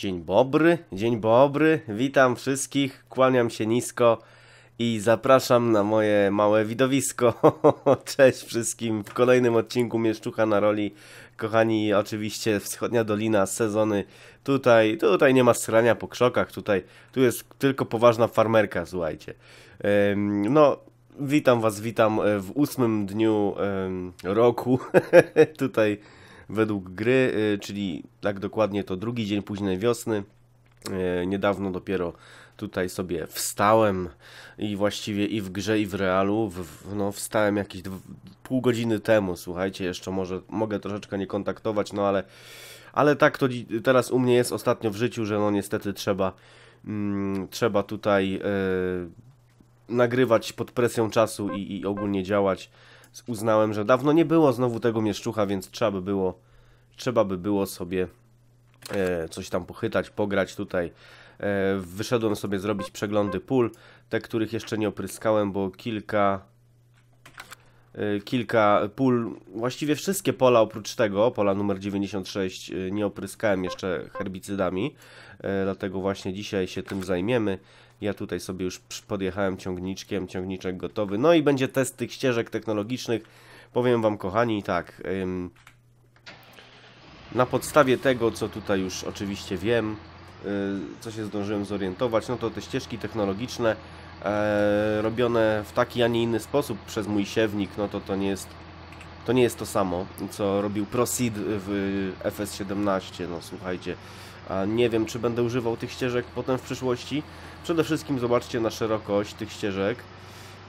dzień dobry, witam wszystkich, kłaniam się nisko i zapraszam na moje małe widowisko. Cześć wszystkim w kolejnym odcinku Mieszczucha na roli. Kochani, oczywiście wschodnia dolina, sezony, tutaj nie ma srania po krzokach, tu jest tylko poważna farmerka, słuchajcie. No, witam was, witam w 8 dniu roku, tutaj według gry, czyli tak dokładnie to drugi dzień późnej wiosny. Niedawno dopiero tutaj sobie wstałem i właściwie i w grze, i w realu, no wstałem jakieś pół godziny temu, słuchajcie, jeszcze może mogę troszeczkę nie kontaktować, no ale tak to teraz u mnie jest ostatnio w życiu, że no niestety trzeba tutaj nagrywać pod presją czasu i ogólnie działać. Uznałem, że dawno nie było znowu tego Mieszczucha, więc trzeba by było sobie coś tam pochytać, pograć tutaj. Wyszedłem sobie zrobić przeglądy pól, te, których jeszcze nie opryskałem, bo kilka pól, właściwie wszystkie pola oprócz tego, pola numer 96, nie opryskałem jeszcze herbicydami, dlatego właśnie dzisiaj się tym zajmiemy. Ja tutaj sobie już podjechałem ciągniczkiem, ciągniczek gotowy. No i będzie test tych ścieżek technologicznych. Powiem wam, kochani, tak, na podstawie tego, co tutaj już oczywiście wiem, co się zdążyłem zorientować, no to te ścieżki technologiczne robione w taki, a nie inny sposób przez mój siewnik, no to to nie jest to samo, co robił ProSeed w FS17, no słuchajcie. A nie wiem, czy będę używał tych ścieżek potem w przyszłości. Przede wszystkim zobaczcie na szerokość tych ścieżek.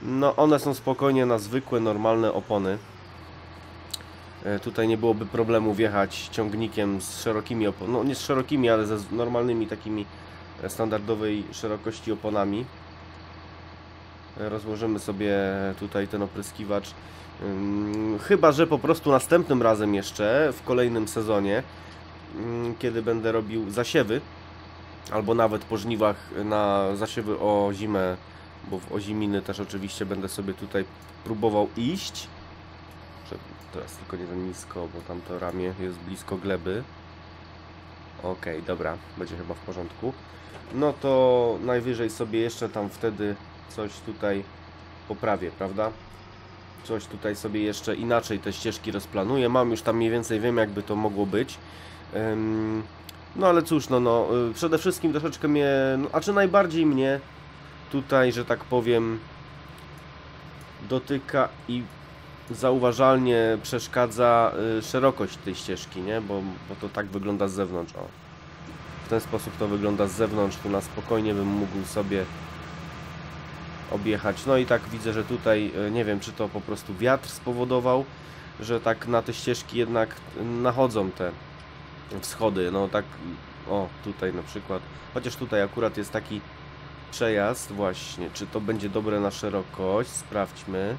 No one są spokojnie na zwykłe, normalne opony. Tutaj nie byłoby problemu wjechać ciągnikiem z szerokimi oponami, no nie z szerokimi, ale ze normalnymi takimi standardowej szerokości oponami. Rozłożymy sobie tutaj ten opryskiwacz. Chyba że po prostu następnym razem jeszcze, w kolejnym sezonie, kiedy będę robił zasiewy, albo nawet po żniwach na zasiewy o zimę, bo w oziminy też oczywiście będę sobie tutaj próbował iść. Teraz tylko nie za nisko, bo tam to ramię jest blisko gleby. Ok, dobra, będzie chyba w porządku. No to najwyżej sobie jeszcze tam wtedy coś tutaj poprawię, prawda? Coś tutaj sobie jeszcze inaczej te ścieżki rozplanuję. Mam już tam mniej więcej, wiem, jakby to mogło być. No ale cóż, no przede wszystkim troszeczkę mnie, no, a czy najbardziej mnie tutaj, że tak powiem, dotyka i zauważalnie przeszkadza szerokość tej ścieżki, nie? Bo to tak wygląda z zewnątrz, o. W ten sposób to wygląda z zewnątrz, tu na spokojnie bym mógł sobie objechać. No i tak widzę, że tutaj, nie wiem, czy to po prostu wiatr spowodował, że tak na te ścieżki jednak nachodzą te wschody, no tak, o, tutaj na przykład, chociaż tutaj akurat jest taki przejazd właśnie, czy to będzie dobre na szerokość, sprawdźmy,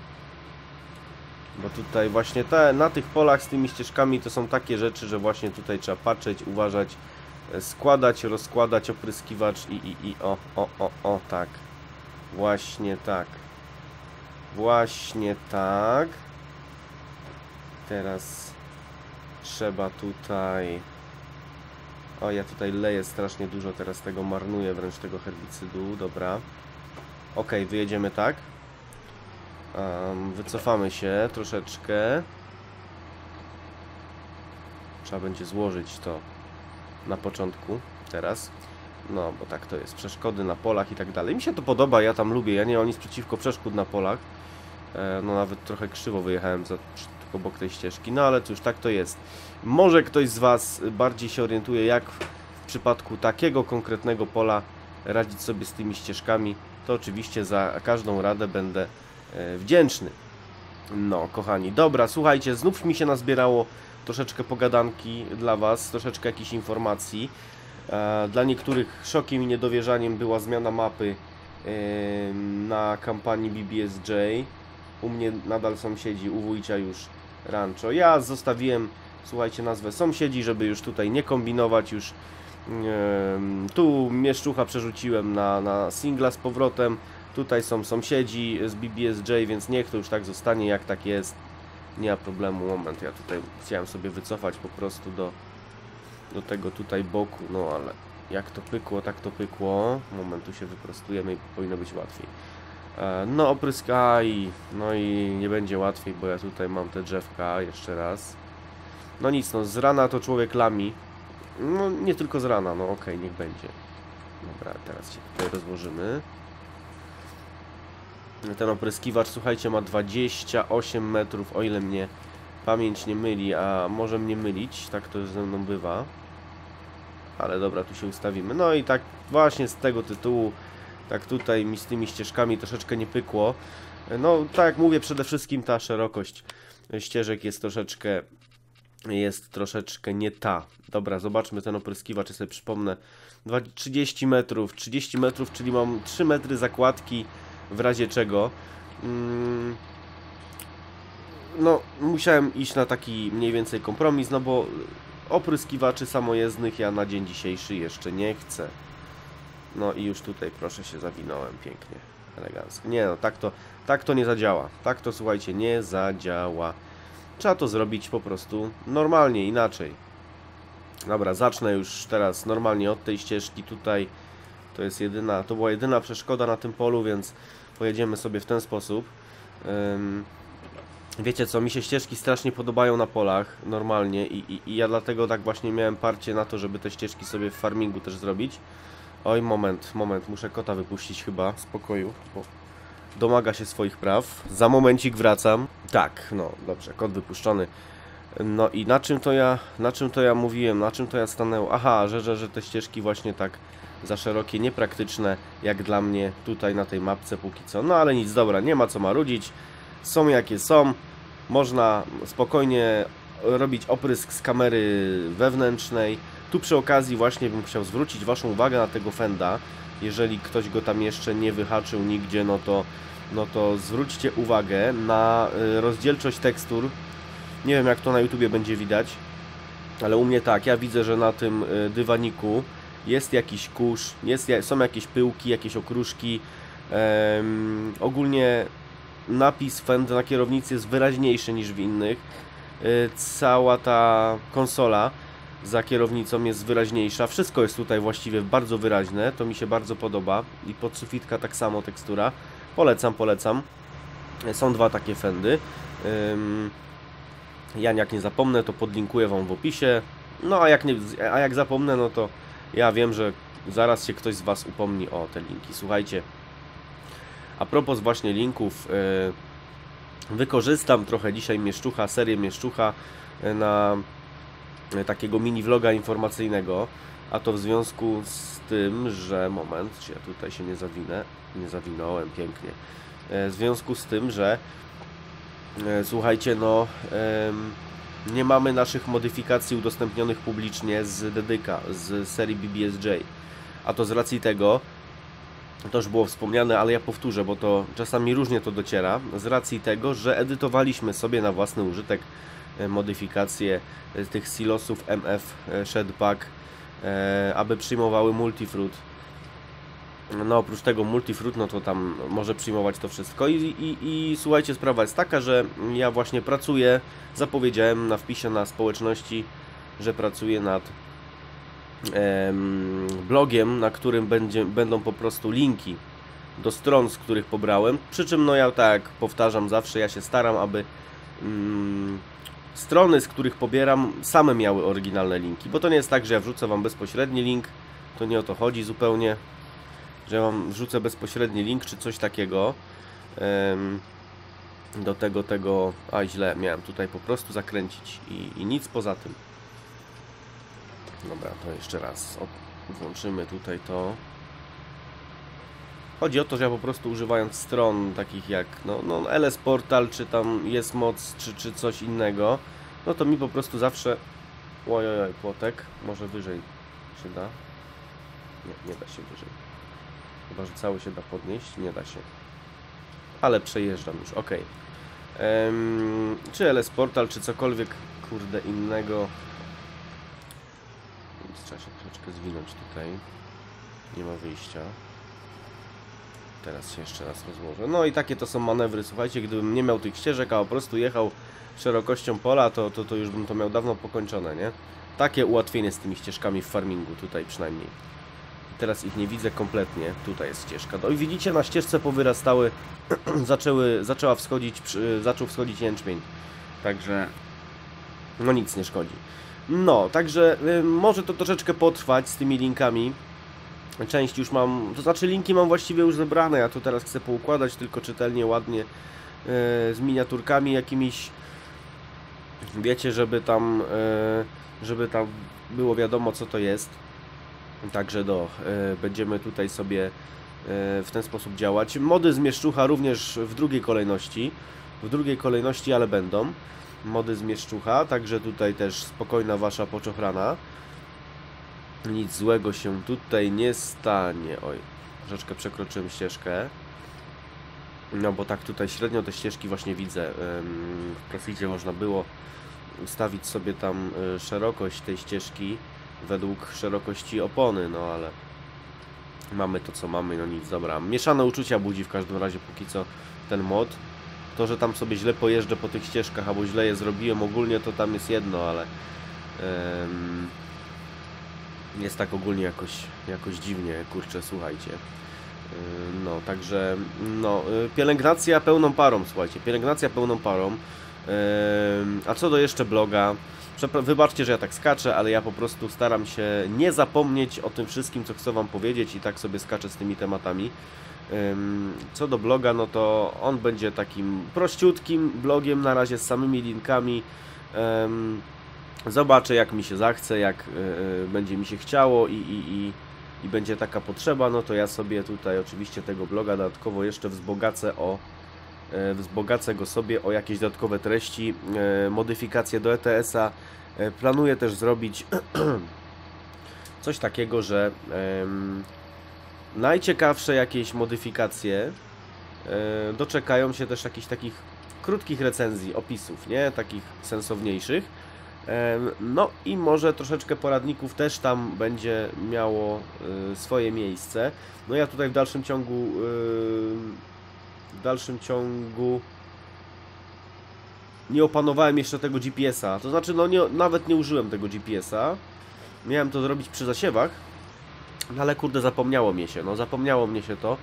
bo tutaj właśnie na tych polach z tymi ścieżkami to są takie rzeczy, że właśnie tutaj trzeba patrzeć, uważać, składać, rozkładać opryskiwacz i o, tak, właśnie tak, teraz trzeba tutaj... O, ja tutaj leję strasznie dużo, teraz tego marnuję, wręcz tego herbicydu, dobra. Ok, wyjedziemy tak. Wycofamy się troszeczkę. Trzeba będzie złożyć to na początku, teraz. No, bo tak to jest, przeszkody na polach i tak dalej. Mi się to podoba, ja tam lubię, ja nie mam nic przeciwko przeszkód na polach. No, nawet trochę krzywo wyjechałem za... obok tej ścieżki, no ale cóż, tak to jest. Może ktoś z was bardziej się orientuje, jak w przypadku takiego konkretnego pola radzić sobie z tymi ścieżkami, to oczywiście za każdą radę będę wdzięczny. No kochani, dobra, słuchajcie, znów mi się nazbierało troszeczkę pogadanki dla was, troszeczkę jakichś informacji. Dla niektórych szokiem i niedowierzaniem była zmiana mapy na kampanii BBSJ. U mnie nadal sąsiedzi, u wujcia już Rancho. Ja zostawiłem, słuchajcie, nazwę sąsiedzi, żeby już tutaj nie kombinować, już tu Mieszczucha przerzuciłem na singla z powrotem, tutaj są sąsiedzi z BBSJ, więc niech to już tak zostanie, jak tak jest, nie ma problemu. Moment, ja tutaj chciałem sobie wycofać po prostu do tego tutaj boku, no ale Jak to pykło, tak to pykło. Moment, tu się wyprostujemy i powinno być łatwiej. No opryskaj. No i nie będzie łatwiej, bo ja tutaj mam te drzewka jeszcze raz. No nic, no z rana to człowiek lami. No nie tylko z rana, no okej, niech będzie. Dobra, teraz się tutaj rozłożymy. Ten opryskiwacz, słuchajcie, ma 28 metrów, o ile mnie pamięć nie myli, a może mnie mylić, tak to ze mną bywa. Ale dobra, tu się ustawimy. No i tak właśnie z tego tytułu, tak tutaj mi z tymi ścieżkami troszeczkę nie pykło. No tak jak mówię, przede wszystkim ta szerokość ścieżek jest troszeczkę nie ta. Dobra, zobaczmy ten opryskiwacz, ja sobie przypomnę. 30 metrów, czyli mam 3 metry zakładki, w razie czego. No, musiałem iść na taki mniej więcej kompromis, no bo opryskiwaczy samojezdnych ja na dzień dzisiejszy jeszcze nie chcę. No i już tutaj, proszę, się zawinąłem pięknie, elegancko. Nie no, tak to nie zadziała. Tak to, słuchajcie, nie zadziała. Trzeba to zrobić po prostu normalnie, inaczej. Dobra, zacznę już teraz normalnie od tej ścieżki tutaj. To jest jedyna, to była jedyna przeszkoda na tym polu, więc pojedziemy sobie w ten sposób. Wiecie co, mi się ścieżki strasznie podobają na polach normalnie i ja dlatego tak właśnie miałem parcie na to, żeby te ścieżki sobie w farmingu też zrobić. Oj, moment, muszę kota wypuścić chyba z pokoju, bo domaga się swoich praw. Za momencik wracam. Tak, no dobrze, kot wypuszczony. No i na czym to ja mówiłem, na czym to ja stanęło? Aha, że te ścieżki właśnie tak za szerokie, niepraktyczne jak dla mnie tutaj na tej mapce póki co. No ale nic, dobra, nie ma co marudzić. Są jakie są. Można spokojnie robić oprysk z kamery wewnętrznej. Tu przy okazji właśnie bym chciał zwrócić Waszą uwagę na tego Fenda. Jeżeli ktoś go tam jeszcze nie wyhaczył nigdzie, no to zwróćcie uwagę na rozdzielczość tekstur. Nie wiem, jak to na YouTubie będzie widać, ale u mnie tak, ja widzę, że na tym dywaniku jest jakiś kurz, są jakieś pyłki, jakieś okruszki. Ogólnie napis Fenda na kierownicy jest wyraźniejszy niż w innych. Cała ta konsola za kierownicą jest wyraźniejsza. Wszystko jest tutaj właściwie bardzo wyraźne, to mi się bardzo podoba. I pod sufitka tak samo tekstura. Polecam. Są dwa takie Fendy. Ja jak nie zapomnę, to podlinkuję Wam w opisie. No a jak zapomnę, no to ja wiem, że zaraz się ktoś z Was upomni o te linki. Słuchajcie, a propos właśnie linków, wykorzystam trochę dzisiaj Mieszczucha, serię Mieszczucha na takiego mini vloga informacyjnego, a to w związku z tym, że... Moment, czy ja tutaj się nie zawinę? Nie zawinąłem, pięknie. W związku z tym, że słuchajcie, no nie mamy naszych modyfikacji udostępnionych publicznie z dedyka, z serii BBSJ, a to z racji tego, to już było wspomniane, ale ja powtórzę, bo to czasami różnie to dociera, z racji tego, że edytowaliśmy sobie na własny użytek modyfikacje tych silosów MF Shedpack, aby przyjmowały multifruit. No oprócz tego multifruit, no to tam może przyjmować to wszystko i słuchajcie, sprawa jest taka, że ja właśnie pracuję, zapowiedziałem na wpisie na społeczności, że pracuję nad blogiem, na którym będą po prostu linki do stron, z których pobrałem, przy czym no ja tak powtarzam zawsze, ja się staram, aby strony, z których pobieram, same miały oryginalne linki, bo to nie jest tak, że ja wrzucę Wam bezpośredni link, to nie o to chodzi zupełnie, że Wam wrzucę bezpośredni link czy coś takiego do tego, a źle, miałem tutaj po prostu zakręcić i nic poza tym. Dobra, to jeszcze raz włączymy tutaj to. Chodzi o to, że ja po prostu używając stron takich jak no LS Portal, czy tam jest moc, czy coś innego, no to mi po prostu zawsze... Ojojoj, płotek, może wyżej się da? Nie, nie da się wyżej. Chyba, że cały się da podnieść, nie da się. Ale przejeżdżam już, ok. Czy LS Portal, czy cokolwiek, kurde, innego. Więc trzeba się troszeczkę zwinąć tutaj. Nie ma wyjścia. Teraz się jeszcze raz rozłożę. No i takie to są manewry, słuchajcie, gdybym nie miał tych ścieżek, a po prostu jechał szerokością pola, to już bym to miał dawno pokończone, nie? Takie ułatwienie z tymi ścieżkami w farmingu, tutaj przynajmniej. teraz ich nie widzę kompletnie. Tutaj jest ścieżka. No i widzicie, na ścieżce powyrastały, zaczął wschodzić jęczmień. Także no nic nie szkodzi. No, także może to troszeczkę potrwać z tymi linkami. Część już mam, to znaczy linki mam właściwie już zebrane. Ja to teraz chcę poukładać tylko czytelnie, ładnie, z miniaturkami jakimiś. Wiecie, żeby tam było wiadomo, co to jest. Także będziemy tutaj sobie w ten sposób działać. Mody z Mieszczucha również w drugiej kolejności. Ale będą mody z Mieszczucha, także tutaj też spokojna wasza poczochrana. Nic złego się tutaj nie stanie. Oj, troszeczkę przekroczyłem ścieżkę. No bo tak tutaj średnio te ścieżki właśnie widzę. W ProSeedzie można było ustawić sobie tam szerokość tej ścieżki według szerokości opony, no ale mamy to, co mamy, no nic, dobra. Mieszane uczucia budzi w każdym razie póki co ten mod. To, że tam sobie źle pojeżdżę po tych ścieżkach, albo źle je zrobiłem ogólnie, to tam jest jedno, ale jest tak ogólnie jakoś dziwnie, kurczę, słuchajcie. No, także no, pielęgnacja pełną parą, słuchajcie, pielęgnacja pełną parą. A co do jeszcze bloga, wybaczcie, że ja tak skaczę, ale ja po prostu staram się nie zapomnieć o tym wszystkim, co chcę wam powiedzieć, i tak sobie skaczę z tymi tematami. Co do bloga, no to on będzie takim prościutkim blogiem na razie, z samymi linkami. Zobaczę, jak mi się zachce, jak będzie mi się chciało i będzie taka potrzeba, no to ja sobie tutaj oczywiście tego bloga dodatkowo jeszcze wzbogacę go sobie o jakieś dodatkowe treści, modyfikacje do ETS-a. Planuję też zrobić coś takiego, że najciekawsze jakieś modyfikacje doczekają się też jakichś takich krótkich recenzji, opisów, nie? Takich sensowniejszych. No i może troszeczkę poradników też tam będzie miało swoje miejsce. No ja tutaj w dalszym ciągu nie opanowałem jeszcze tego GPS-a, to znaczy no nawet nie użyłem tego GPS-a. Miałem to zrobić przy zasiewach, no ale kurde, zapomniało mi się, no zapomniało mnie się to,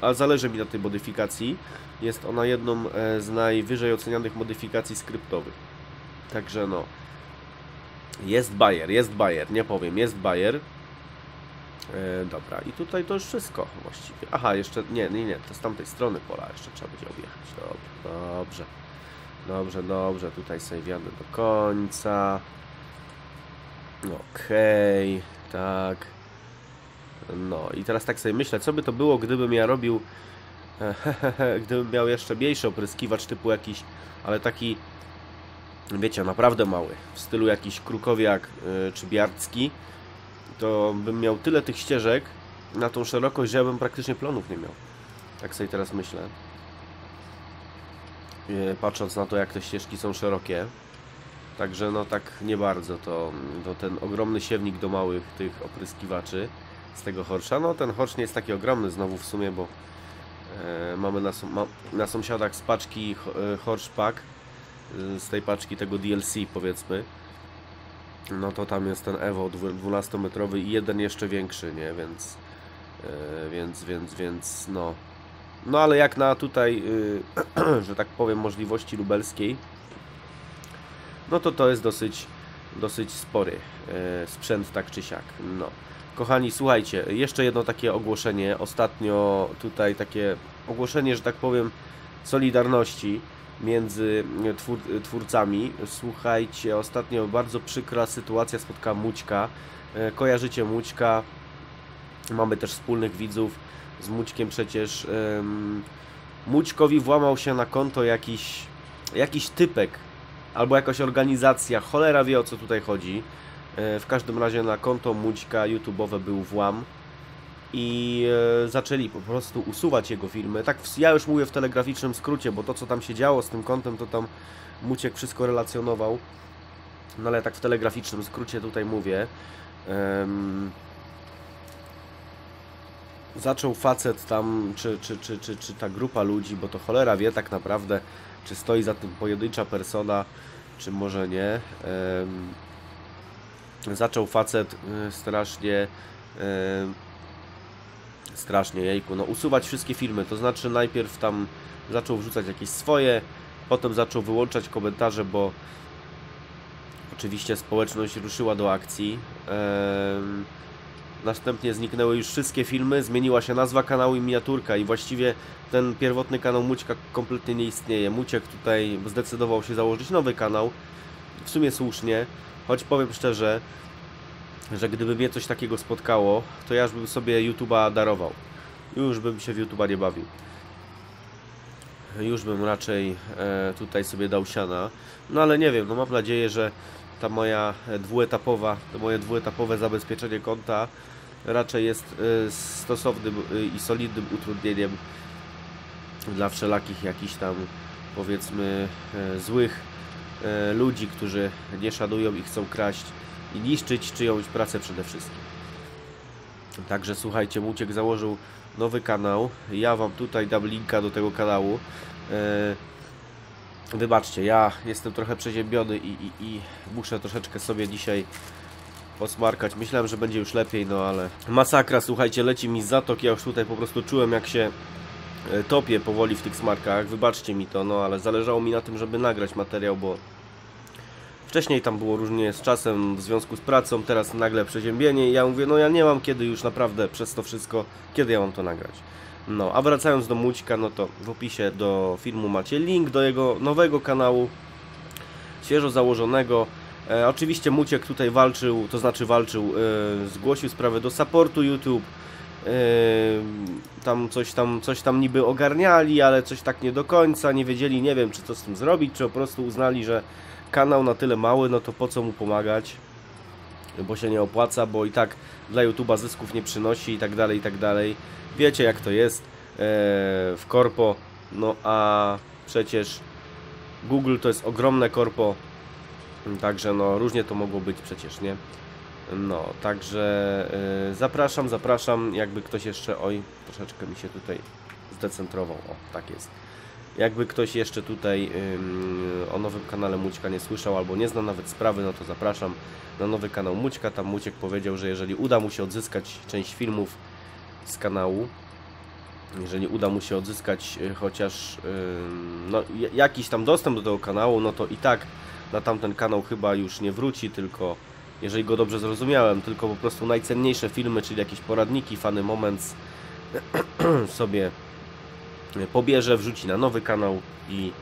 ale zależy mi na tej modyfikacji. Jest ona jedną z najwyżej ocenianych modyfikacji skryptowych. Także no, jest bajer, nie powiem, jest bajer. Dobra, i tutaj to już wszystko właściwie. Aha, jeszcze, nie, to z tamtej strony pola jeszcze trzeba będzie objechać. Dobrze, tutaj sobie wjadę do końca. Okej, tak. No i teraz tak sobie myślę, co by to było, gdybym ja robił, gdybym miał jeszcze mniejszy opryskiwacz typu jakiś, ale taki, wiecie, naprawdę mały, w stylu jakiś Krukowiak czy Biarcki. To bym miał tyle tych ścieżek na tą szerokość, że ja bym praktycznie plonów nie miał. Tak sobie teraz myślę, patrząc na to, jak te ścieżki są szerokie. Także no tak nie bardzo to ten ogromny siewnik do małych tych opryskiwaczy z tego Horscha. No ten Horsch nie jest taki ogromny znowu w sumie, bo mamy na sąsiadach z paczki Horschpack, z tej paczki tego DLC, powiedzmy. No to tam jest ten Evo 12-metrowy i jeden jeszcze większy, nie? Więc no. No ale jak na tutaj, że tak powiem, możliwości lubelskiej, no to jest dosyć spory sprzęt, tak czy siak. No. Kochani, słuchajcie, jeszcze jedno takie ogłoszenie. Ostatnio tutaj takie ogłoszenie, że tak powiem, solidarności między twórcami. Słuchajcie, ostatnio bardzo przykra sytuacja spotkała Mućka. Kojarzycie Mućka, mamy też wspólnych widzów z Mućkiem przecież. Mućkowi włamał się na konto jakiś typek albo jakaś organizacja, cholera wie, o co tutaj chodzi. W każdym razie na konto Mućka YouTube'owe był włam i zaczęli po prostu usuwać jego filmy. Tak, ja już mówię w telegraficznym skrócie, bo to, co tam się działo z tym kontem, to tam Muciek wszystko relacjonował. No ale tak w telegraficznym skrócie tutaj mówię. Zaczął facet tam, czy ta grupa ludzi, bo to cholera wie tak naprawdę, czy stoi za tym pojedyncza persona, czy może nie. Zaczął facet strasznie Strasznie, jejku, no usuwać wszystkie filmy, to znaczy najpierw tam zaczął wrzucać jakieś swoje, potem zaczął wyłączać komentarze, bo oczywiście społeczność ruszyła do akcji. Następnie zniknęły już wszystkie filmy, zmieniła się nazwa kanału i miniaturka i właściwie ten pierwotny kanał Mućka kompletnie nie istnieje. Muciek tutaj zdecydował się założyć nowy kanał, w sumie słusznie, choć powiem szczerze, że gdyby mnie coś takiego spotkało, to ja już bym sobie YouTube'a darował. Już bym się w YouTube'a nie bawił. Już bym raczej tutaj sobie dał siana. No ale nie wiem, no mam nadzieję, że ta moja moje dwuetapowe zabezpieczenie konta raczej jest stosownym i solidnym utrudnieniem dla wszelakich jakichś tam, powiedzmy, złych ludzi, którzy nie szanują i chcą kraść i niszczyć czyjąś pracę przede wszystkim. Także słuchajcie, Muciek założył nowy kanał. Ja wam tutaj dam linka do tego kanału. Wybaczcie, ja jestem trochę przeziębiony i muszę troszeczkę sobie dzisiaj posmarkać. Myślałem, że będzie już lepiej, no ale masakra, słuchajcie, leci mi z zatok. Ja już tutaj po prostu czułem, jak się topię powoli w tych smarkach. Wybaczcie mi to, no ale zależało mi na tym, żeby nagrać materiał, bo wcześniej tam było różnie z czasem w związku z pracą, teraz nagle przeziębienie i ja mówię, no ja nie mam kiedy już naprawdę przez to wszystko, kiedy ja mam to nagrać. No, a wracając do Mućka, no to w opisie do filmu macie link do jego nowego kanału, świeżo założonego. Oczywiście Muciek tutaj walczył, to znaczy zgłosił sprawę do supportu YouTube. Tam coś tam niby ogarniali, ale coś tak nie do końca, nie wiedzieli, nie wiem, czy co z tym zrobić, czy po prostu uznali, że kanał na tyle mały, no to po co mu pomagać, bo się nie opłaca, bo i tak dla YouTube'a zysków nie przynosi i tak dalej, i tak dalej. Wiecie jak to jest w korpo, no a przecież Google to jest ogromne korpo, także no różnie to mogło być przecież, nie? No, także zapraszam, jakby ktoś jeszcze, oj, troszeczkę mi się tutaj zdecentrował, o, tak jest. Jakby ktoś jeszcze tutaj o nowym kanale Mućka nie słyszał albo nie zna nawet sprawy, no to zapraszam na nowy kanał Mućka. Tam Muciek powiedział, że jeżeli uda mu się odzyskać część filmów z kanału, jeżeli uda mu się odzyskać chociaż no, jakiś tam dostęp do tego kanału, no to i tak na tamten kanał chyba już nie wróci, tylko, jeżeli go dobrze zrozumiałem, tylko po prostu najcenniejsze filmy, czyli jakieś poradniki, funny moments sobie pobierze, wrzuci na nowy kanał i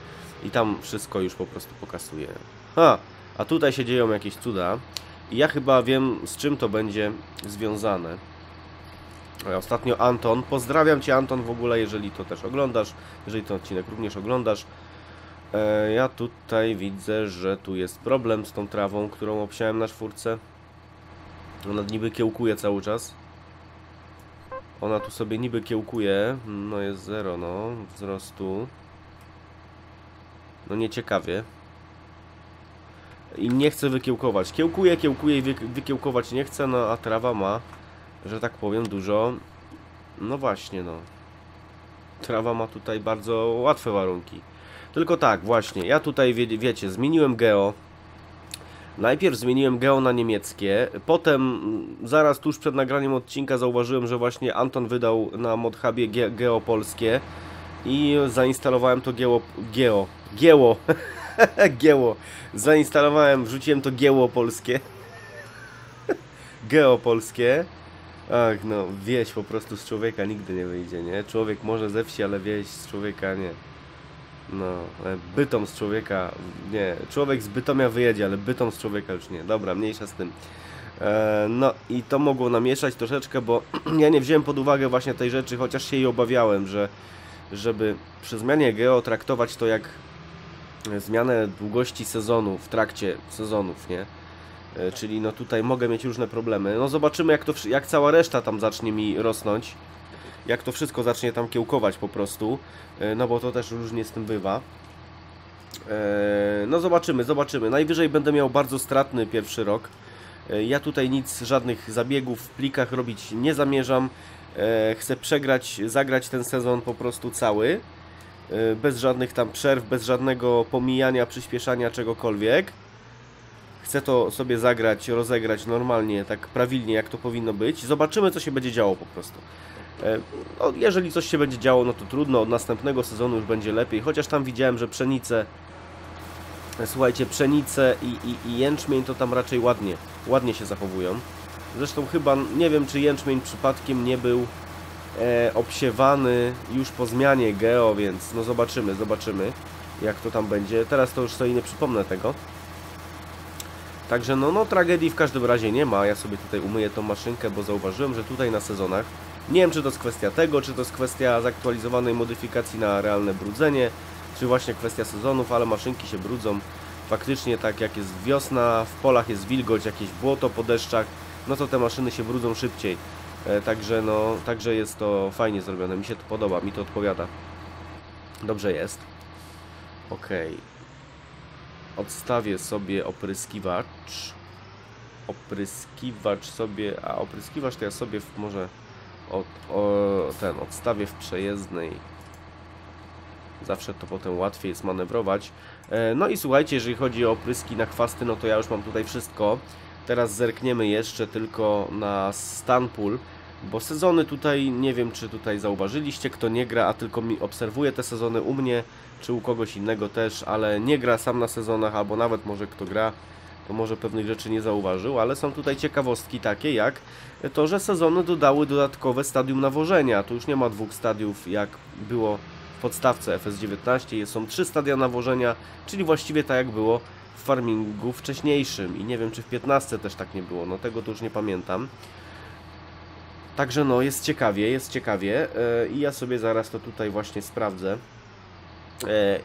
tam wszystko już po prostu pokasuje. Ha! A tutaj się dzieją jakieś cuda. I ja chyba wiem, z czym to będzie związane. Ostatnio Anton, pozdrawiam Cię Anton w ogóle, jeżeli to też oglądasz, jeżeli ten odcinek również oglądasz. Ja tutaj widzę, że tu jest problem z tą trawą, którą obsiałem na czwórce. Ona niby kiełkuje cały czas. Ona tu sobie niby kiełkuje. No jest zero, no. Wzrostu. No nieciekawie. I nie chcę wykiełkować. Kiełkuje i wykiełkować nie chcę, no a trawa ma, że tak powiem, dużo. No właśnie, no. Trawa ma tutaj bardzo łatwe warunki. Tylko tak, właśnie, ja tutaj, wiecie, zmieniłem geo. Najpierw zmieniłem geo na niemieckie, potem, zaraz tuż przed nagraniem odcinka zauważyłem, że właśnie Anton wydał na ModHubie geo polskie i zainstalowałem to wrzuciłem to geo polskie. Geo polskie. Ach no, wieś po prostu z człowieka nigdy nie wyjdzie, nie? Człowiek może ze wsi, ale wieś z człowieka nie. No, ale Bytom z człowieka, nie, człowiek z Bytomia wyjedzie, ale Bytom z człowieka już nie, dobra, mniejsza z tym. No i to mogło namieszać troszeczkę, bo ja nie wziąłem pod uwagę właśnie tej rzeczy, chociaż się jej obawiałem, że żeby przy zmianie geo traktować to jak zmianę długości sezonu, w trakcie sezonów, nie? Czyli no tutaj mogę mieć różne problemy, no zobaczymy jak, jak cała reszta tam zacznie mi rosnąć. Jak to wszystko zacznie tam kiełkować po prostu, no bo to też różnie z tym bywa. No zobaczymy. Najwyżej będę miał bardzo stratny pierwszy rok. Ja tutaj nic, żadnych zabiegów w plikach robić nie zamierzam. Chcę zagrać ten sezon po prostu cały. Bez żadnych tam przerw, bez żadnego pomijania, przyspieszania, czegokolwiek. Chcę to sobie zagrać, rozegrać normalnie, tak prawidłnie, jak to powinno być. Zobaczymy, co się będzie działo po prostu. No, jeżeli coś się będzie działo, no to trudno, od następnego sezonu już będzie lepiej. Chociaż tam widziałem, że pszenice, słuchajcie, pszenice i jęczmień to tam raczej ładnie się zachowują. Zresztą chyba, nie wiem, czy jęczmień przypadkiem nie był obsiewany już po zmianie geo, więc no zobaczymy, jak to tam będzie. Teraz to już sobie nie przypomnę tego. Także no tragedii w każdym razie nie ma. Ja sobie tutaj umyję tą maszynkę, bo zauważyłem, że tutaj na sezonach, nie wiem, czy to jest kwestia tego, czy to jest kwestia zaktualizowanej modyfikacji na realne brudzenie, czy właśnie kwestia sezonów, ale maszynki się brudzą faktycznie, tak jak jest wiosna, w polach jest wilgoć, jakieś błoto po deszczach, no to te maszyny się brudzą szybciej. Także no, także jest to fajnie zrobione, mi się to podoba, mi to odpowiada. Dobrze jest. Okej. Odstawię sobie opryskiwacz. Opryskiwacz to ja sobie może odstawię w przejezdnej. Zawsze to potem łatwiej jest manewrować. No i słuchajcie, jeżeli chodzi o opryski na chwasty, no to ja już mam tutaj wszystko. Teraz zerkniemy jeszcze tylko na stan pól, bo sezony tutaj, nie wiem, czy tutaj zauważyliście, kto nie gra, a tylko mi obserwuje te sezony u mnie, czy u kogoś innego też, ale nie gra sam na sezonach, albo nawet może kto gra, to może pewnych rzeczy nie zauważył, ale są tutaj ciekawostki takie jak to, że sezony dodały dodatkowe stadium nawożenia. Tu już nie ma dwóch stadiów, jak było w podstawce FS19, są 3 stadia nawożenia, czyli właściwie tak jak było w farmingu wcześniejszym i nie wiem, czy w 15 też tak nie było, no tego to już nie pamiętam. Także no, jest ciekawie i ja sobie zaraz to tutaj właśnie sprawdzę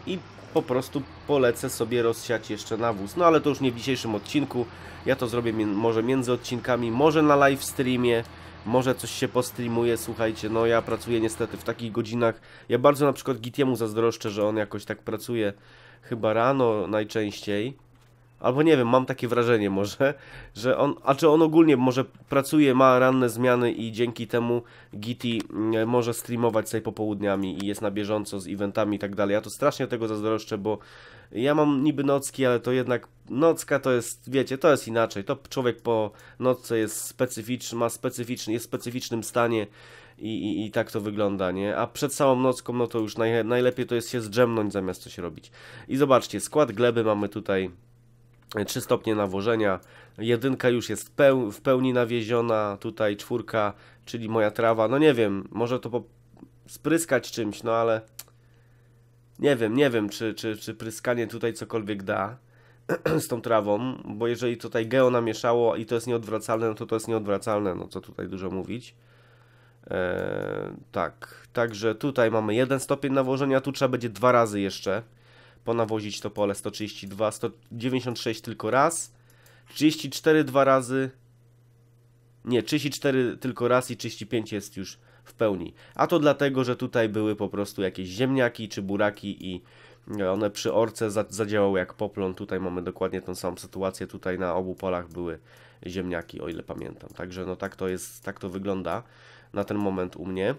i po prostu polecę sobie rozsiać jeszcze nawóz, no ale to już nie w dzisiejszym odcinku, ja to zrobię może między odcinkami, może na live streamie, może coś się postreamuje. Słuchajcie, no ja pracuję niestety w takich godzinach, ja bardzo na przykład Gitiemu zazdroszczę, że on jakoś tak pracuje chyba rano najczęściej, albo nie wiem, mam takie wrażenie może, że on, a czy on ogólnie może pracuje, ma ranne zmiany i dzięki temu Giti może streamować sobie popołudniami i jest na bieżąco z eventami i tak dalej. Ja to strasznie tego zazdroszczę, bo ja mam niby nocki, ale to jednak nocka to jest, wiecie, to jest inaczej. To człowiek po nocce jest specyficzny, jest w specyficznym stanie i tak to wygląda, nie? A przed samą nocką, no to już najlepiej to jest się zdrzemnąć zamiast coś robić. I zobaczcie, skład gleby mamy tutaj. 3 stopnie nawożenia, 1 już jest w pełni nawieziona, tutaj 4, czyli moja trawa, no nie wiem, może to spryskać czymś, no ale nie wiem, czy pryskanie tutaj cokolwiek da z tą trawą, bo jeżeli tutaj geo namieszało i to jest nieodwracalne, no to to jest nieodwracalne, no co tutaj dużo mówić. Tak, także tutaj mamy 1 stopień nawożenia, tu trzeba będzie 2 razy jeszcze ponawozić to pole, 132, 196 tylko raz, 34 2 razy, nie, 34 tylko raz i 35 jest już w pełni. A to dlatego, że tutaj były po prostu jakieś ziemniaki czy buraki i one przy orce zadziałały jak poplon. Tutaj mamy dokładnie tą samą sytuację, tutaj na obu polach były ziemniaki, o ile pamiętam. Także no tak to jest, tak to wygląda na ten moment u mnie.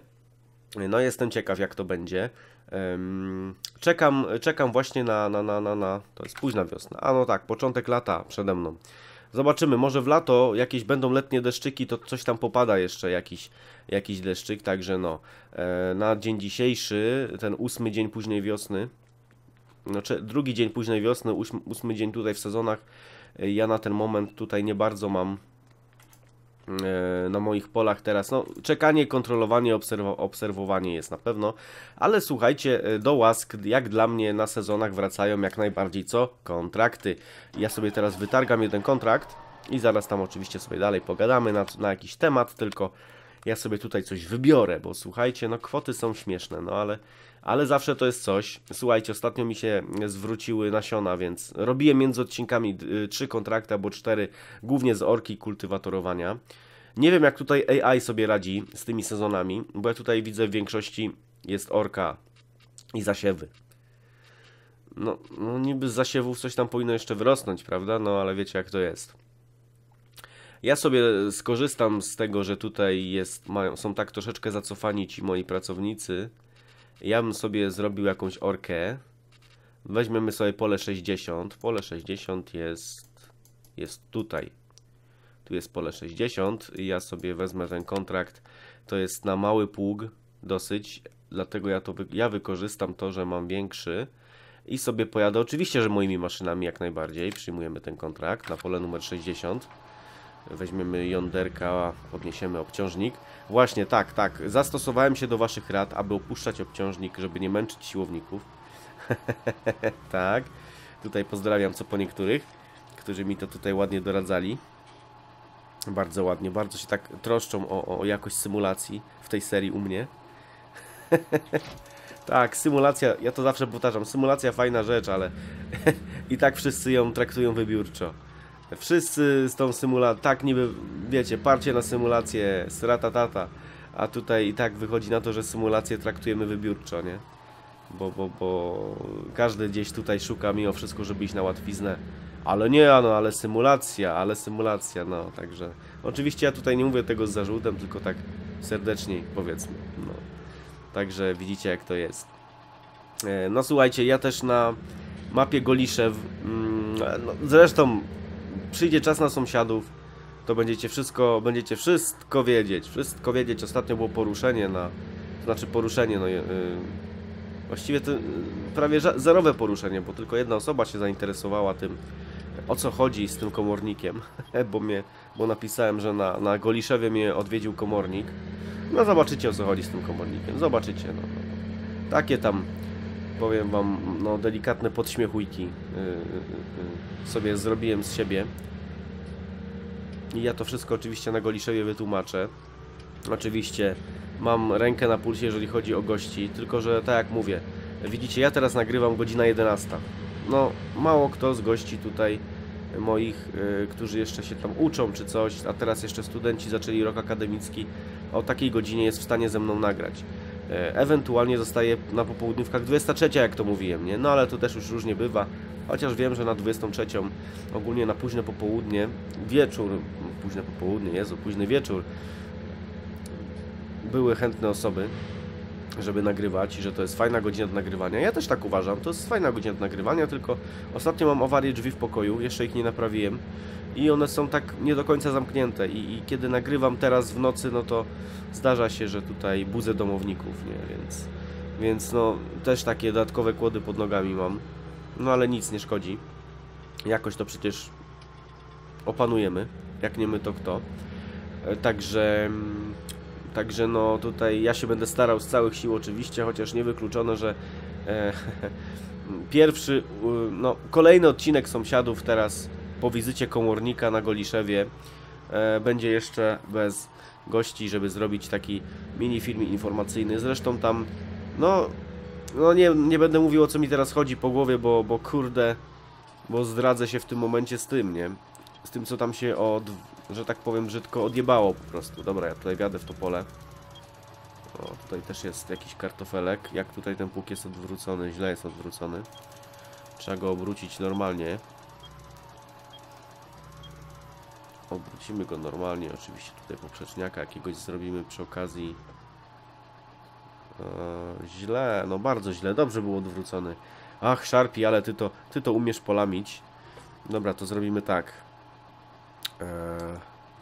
No jestem ciekaw, jak to będzie. Czekam właśnie na... To jest późna wiosna. A no tak, początek lata przede mną. Zobaczymy, może w lato jakieś będą letnie deszczyki, to coś tam popada jeszcze, jakiś deszczyk. Także no, na dzień dzisiejszy, ten 8 dzień późnej wiosny, znaczy 2 dzień późnej wiosny, 8 dzień tutaj w sezonach, ja na ten moment tutaj nie bardzo mam na moich polach teraz, no czekanie, kontrolowanie, obserwowanie jest na pewno, ale słuchajcie, do łask jak dla mnie na sezonach wracają jak najbardziej co? Kontrakty. Ja sobie teraz wytargam jeden kontrakt i zaraz tam oczywiście sobie dalej pogadamy na jakiś temat, tylko ja sobie tutaj coś wybiorę, bo słuchajcie, no kwoty są śmieszne, no ale zawsze to jest coś. Słuchajcie, ostatnio mi się zwróciły nasiona, więc robiłem między odcinkami 3 kontrakty albo 4, głównie z orki kultywatorowania. Nie wiem, jak tutaj AI sobie radzi z tymi sezonami, bo ja tutaj widzę w większości jest orka i zasiewy. No niby z zasiewów coś tam powinno jeszcze wyrosnąć, prawda? No ale wiecie, jak to jest. Ja sobie skorzystam z tego, że tutaj są tak troszeczkę zacofani ci moi pracownicy. Ja bym sobie zrobił jakąś orkę. Weźmiemy sobie pole 60. Pole 60 jest jest tutaj. Tu jest pole 60 i ja sobie wezmę ten kontrakt. To jest na mały pług dosyć, dlatego ja wykorzystam to, że mam większy i sobie pojadę, oczywiście, że moimi maszynami jak najbardziej. Przyjmujemy ten kontrakt na pole numer 60. Weźmiemy jąderka, podniesiemy obciążnik. Właśnie tak, zastosowałem się do waszych rad, aby opuszczać obciążnik, żeby nie męczyć siłowników. Tak, tutaj pozdrawiam co po niektórych, którzy mi to tutaj ładnie doradzali. Bardzo ładnie, bardzo się tak troszczą o jakość symulacji w tej serii u mnie. Tak, symulacja, ja to zawsze powtarzam, symulacja fajna rzecz, ale i tak wszyscy ją traktują wybiórczo. Wszyscy z tą symulacją, tak niby, wiecie, parcie na symulację, sratatata, a tutaj i tak wychodzi na to, że symulację traktujemy wybiórczo, nie? Bo każdy gdzieś tutaj szuka mimo wszystko, żeby iść na łatwiznę. Ale nie, no, ale symulacja, no, także... Oczywiście ja tutaj nie mówię tego z zarzutem, tylko tak serdeczniej, powiedzmy, no. Także widzicie, jak to jest. No, słuchajcie, ja też na mapie Goliszew... No, zresztą... Przyjdzie czas na sąsiadów, to będziecie wszystko wiedzieć. Wszystko wiedzieć. Ostatnio było poruszenie na... Znaczy poruszenie, no... Właściwie to prawie zerowe poruszenie, bo tylko jedna osoba się zainteresowała tym, o co chodzi z tym komornikiem. bo napisałem, że na Goliszewie mnie odwiedził komornik. No zobaczycie, o co chodzi z tym komornikiem. Zobaczycie, no. Takie tam... Powiem wam, no delikatne podśmiechujki sobie zrobiłem z siebie. I ja to wszystko oczywiście na Goliszewie wytłumaczę. Oczywiście mam rękę na pulsie, jeżeli chodzi o gości. Tylko, że tak jak mówię, widzicie, ja teraz nagrywam godzina 11. No, mało kto z gości tutaj moich, którzy jeszcze się tam uczą czy coś, a teraz jeszcze studenci zaczęli rok akademicki, o takiej godzinie jest w stanie ze mną nagrać. Ewentualnie zostaje na popołudniówkach 23, jak to mówiłem, nie? No ale to też już różnie bywa, chociaż wiem, że na 23, ogólnie na późne popołudnie, wieczór, późne popołudnie, Jezu, późny wieczór, były chętne osoby, żeby nagrywać i że to jest fajna godzina do nagrywania. Ja też tak uważam, to jest fajna godzina do nagrywania, tylko ostatnio mam awarię drzwi w pokoju, jeszcze ich nie naprawiłem i one są tak nie do końca zamknięte i kiedy nagrywam teraz w nocy, no to zdarza się, że tutaj budzę domowników, nie? Więc no też takie dodatkowe kłody pod nogami mam, no ale nic nie szkodzi, jakoś to przecież opanujemy, jak nie my to kto, Także no tutaj ja się będę starał z całych sił oczywiście, chociaż niewykluczone, że pierwszy, no kolejny odcinek sąsiadów teraz po wizycie komornika na Goliszewie będzie jeszcze bez gości, żeby zrobić taki mini film informacyjny. Zresztą tam, no nie będę mówił, o co mi teraz chodzi po głowie, bo kurde, bo zdradzę się w tym momencie z tym, nie? Z tym, co tam się że tak powiem brzydko, odjebało po prostu. Dobra, ja tutaj wjadę w to pole. O, tutaj też jest jakiś kartofelek. Jak tutaj ten pług jest odwrócony, źle jest odwrócony. Trzeba go obrócić normalnie. Obrócimy go normalnie, oczywiście tutaj poprzeczniaka jakiegoś zrobimy przy okazji. Źle, no bardzo źle, dobrze był odwrócony. Ach, Sharpie, ale ty to umiesz polamić. Dobra, to zrobimy tak.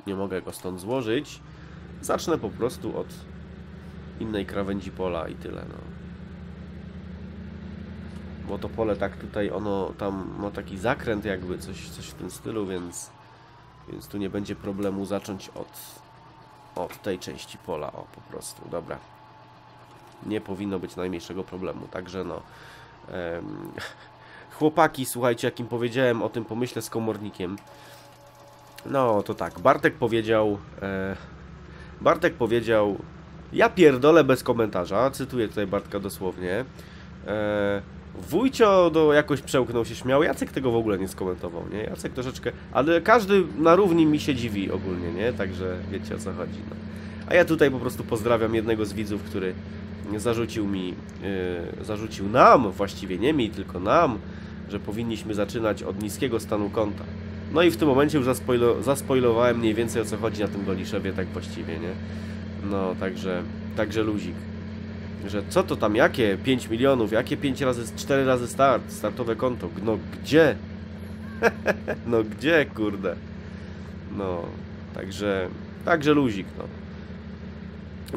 Nie mogę go stąd złożyć. Zacznę po prostu od innej krawędzi pola i tyle, no. Bo to pole tak tutaj, ono tam ma taki zakręt jakby, coś w tym stylu, więc tu nie będzie problemu zacząć od tej części pola, o, po prostu, dobra. Nie powinno być najmniejszego problemu, także no... Chłopaki, słuchajcie, jak im powiedziałem o tym pomyśle z komornikiem, no to tak, Bartek powiedział, ja pierdolę bez komentarza, cytuję tutaj Bartka dosłownie, wujcio jakoś przełknął się, śmiał, Jacek tego w ogóle nie skomentował, nie, Jacek troszeczkę, ale każdy na równi mi się dziwi ogólnie, nie, także wiecie, o co chodzi, no. A ja tutaj po prostu pozdrawiam jednego z widzów, który zarzucił nam, właściwie nie mi, tylko nam, że powinniśmy zaczynać od niskiego stanu konta. No i w tym momencie już zaspoilowałem mniej więcej, o co chodzi na tym Goliszewie, tak właściwie, nie? No, także luzik. Że co to tam, jakie 5 milionów, jakie 4 razy startowe konto, no gdzie? No gdzie, kurde. No, także luzik, no.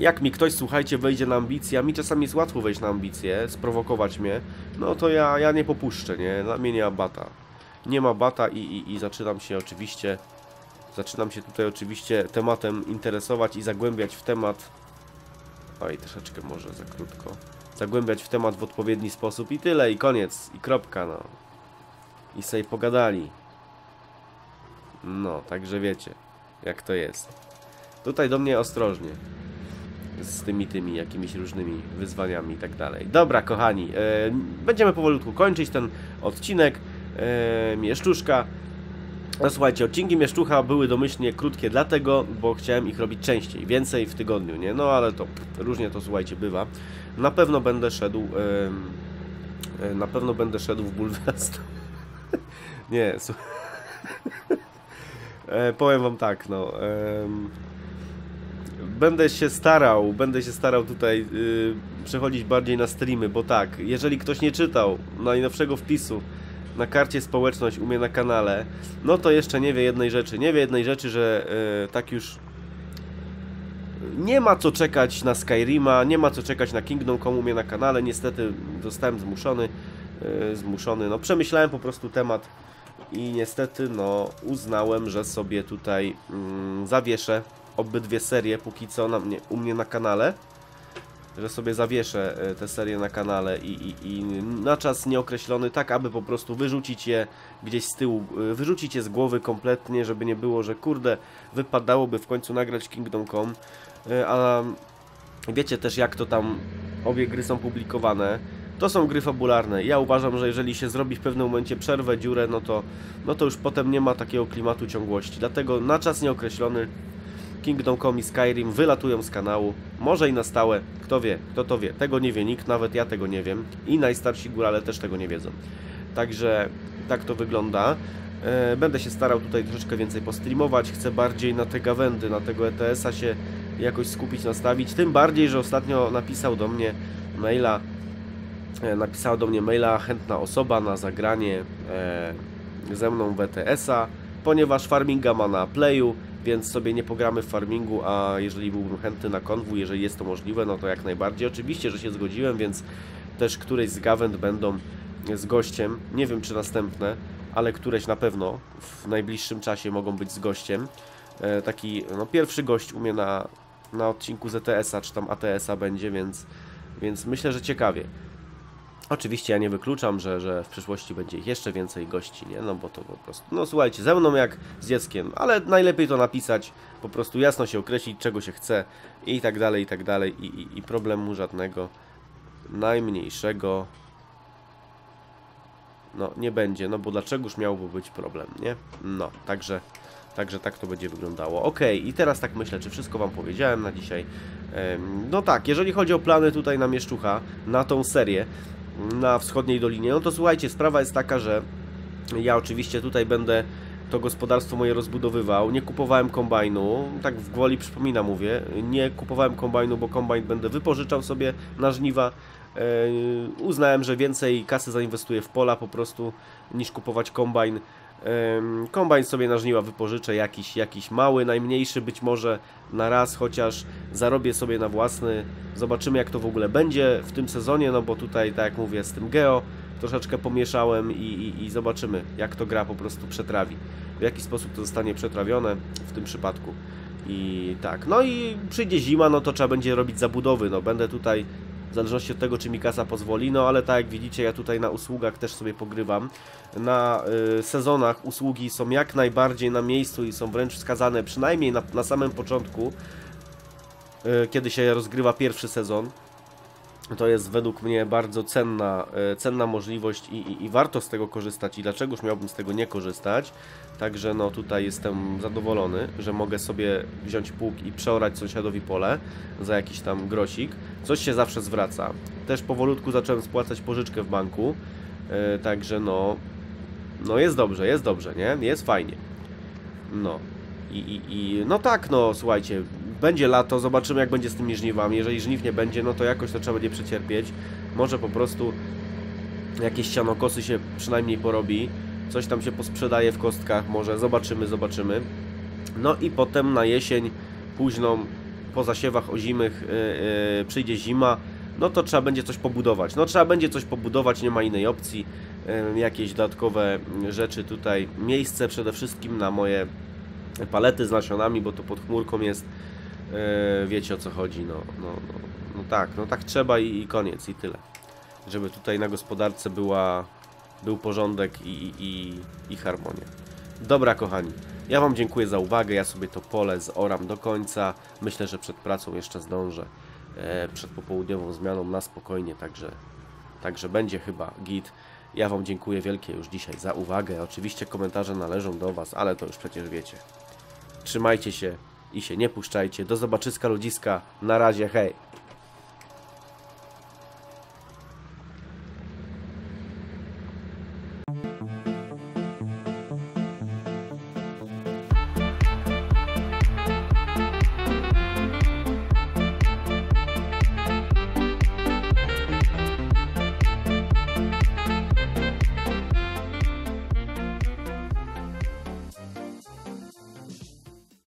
Jak mi ktoś, słuchajcie, wejdzie na ambicje, a mi czasami jest łatwo wejść na ambicje, sprowokować mnie, no to ja nie popuszczę, nie? Dla mnie nie ma bata. Nie ma bata i zaczynam się oczywiście, tutaj oczywiście tematem interesować i zagłębiać w temat. Oj, troszeczkę może za krótko. Zagłębiać w temat w odpowiedni sposób i tyle, i koniec, i kropka, no. I sobie pogadali. No, także wiecie, jak to jest. Tutaj do mnie ostrożnie. Z tymi jakimiś różnymi wyzwaniami i tak dalej. Dobra, kochani, będziemy powolutku kończyć ten odcinek Mieszczuszka. No słuchajcie, odcinki Mieszczucha były domyślnie krótkie dlatego, bo chciałem ich robić częściej, więcej w tygodniu, nie? No ale to różnie to, słuchajcie, bywa. Na pewno będę szedł w bulwast. Nie, słuchaj. Powiem wam tak, no Będę się starał tutaj przechodzić bardziej na streamy, bo tak, jeżeli ktoś nie czytał najnowszego wpisu na karcie społeczność u mnie na kanale, no to jeszcze nie wie jednej rzeczy, że tak już nie ma co czekać na Skyrima, nie ma co czekać na Kingdom Come u mnie na kanale, niestety zostałem zmuszony, no przemyślałem po prostu temat i niestety no uznałem, że sobie tutaj zawieszę obydwie serie póki co u mnie na kanale, że sobie zawieszę te serie na kanale i na czas nieokreślony, tak aby po prostu wyrzucić je gdzieś z tyłu, wyrzucić je z głowy kompletnie, żeby nie było, że kurde, wypadałoby w końcu nagrać Kingdom Come, a wiecie też jak to tam, obie gry są publikowane. To są gry fabularne. Ja uważam, że jeżeli się zrobi w pewnym momencie przerwę, dziurę, no to już potem nie ma takiego klimatu ciągłości. Dlatego na czas nieokreślony Kingdom Come i Skyrim wylatują z kanału. Może i na stałe. Kto wie? Kto to wie? Tego nie wie nikt. Nawet ja tego nie wiem. I najstarsi górale też tego nie wiedzą. Także tak to wygląda. Będę się starał tutaj troszeczkę więcej postreamować. Chcę bardziej na te gawędy, na tego ETS-a się jakoś skupić, nastawić. Tym bardziej, że ostatnio napisała do mnie maila chętna osoba na zagranie ze mną w ETS-a, ponieważ farminga ma na playu, więc sobie nie pogramy w farmingu, a jeżeli byłbym chętny na konwój, jeżeli jest to możliwe, no to jak najbardziej. Oczywiście, że się zgodziłem, więc też któreś z gawęd będą z gościem, nie wiem czy następne, ale któreś na pewno w najbliższym czasie mogą być z gościem. Taki no, pierwszy gość u mnie na odcinku z ETS-a, czy tam ATS-a będzie, więc myślę, że ciekawie. Oczywiście ja nie wykluczam, że w przyszłości będzie ich jeszcze więcej gości, nie? No bo to po prostu, no słuchajcie, ze mną jak z dzieckiem, ale najlepiej to napisać, po prostu jasno się określić, czego się chce i tak dalej, i problemu żadnego najmniejszego no nie będzie, no bo dlaczegoż miałby być problem, nie? No, także tak to będzie wyglądało. Ok, i teraz tak myślę, czy wszystko wam powiedziałem na dzisiaj. No tak, jeżeli chodzi o plany tutaj na Mieszczucha, na tą serię, na wschodniej dolinie, no to słuchajcie, sprawa jest taka, że ja oczywiście tutaj będę to gospodarstwo moje rozbudowywał, nie kupowałem kombajnu, tak w gwoli przypomina mówię, nie kupowałem kombajnu, bo kombajn będę wypożyczał sobie na żniwa, uznałem, że więcej kasy zainwestuję w pola po prostu niż kupować kombajn. Kombajn sobie na żniwa wypożyczę, jakiś mały, najmniejszy być może na raz, chociaż zarobię sobie na własny. Zobaczymy jak to w ogóle będzie w tym sezonie, no bo tutaj, tak jak mówię, z tym geo troszeczkę pomieszałem i zobaczymy jak to gra po prostu przetrawi, w jaki sposób to zostanie przetrawione w tym przypadku. I tak, no i przyjdzie zima, no to trzeba będzie robić zabudowy, no będę tutaj w zależności od tego, czy mi kasa pozwoli, no ale tak jak widzicie, ja tutaj na usługach też sobie pogrywam. Na sezonach usługi są jak najbardziej na miejscu i są wręcz wskazane, przynajmniej na samym początku, kiedy się rozgrywa pierwszy sezon. To jest według mnie bardzo cenna możliwość i warto z tego korzystać i dlaczegoż miałbym z tego nie korzystać. Także no tutaj jestem zadowolony, że mogę sobie wziąć pług i przeorać sąsiadowi pole za jakiś tam grosik. Coś się zawsze zwraca. Też powolutku zacząłem spłacać pożyczkę w banku, także no jest dobrze, nie? Jest fajnie. No i no tak, no słuchajcie, będzie lato, zobaczymy jak będzie z tymi żniwami. Jeżeli żniw nie będzie, no to jakoś to trzeba będzie przecierpieć. Może po prostu jakieś sianokosy się przynajmniej porobi. Coś tam się posprzedaje w kostkach może. Zobaczymy, zobaczymy. No i potem na jesień późną, po zasiewach ozimych przyjdzie zima. No to trzeba będzie coś pobudować. No trzeba będzie coś pobudować, nie ma innej opcji. Jakieś dodatkowe rzeczy tutaj. Miejsce przede wszystkim na moje palety z nasionami, bo to pod chmurką jest. Wiecie o co chodzi. No tak trzeba i koniec i tyle. Żeby tutaj na gospodarce był porządek i harmonia. Dobra kochani, ja Wam dziękuję za uwagę, ja sobie to pole zoram do końca. Myślę, że przed pracą jeszcze zdążę, przed popołudniową zmianą na spokojnie, także będzie chyba git. Ja Wam dziękuję wielkie już dzisiaj za uwagę. Oczywiście komentarze należą do Was, ale to już przecież wiecie. Trzymajcie się i się nie puszczajcie. Do zobaczyska ludziska. Na razie, hej!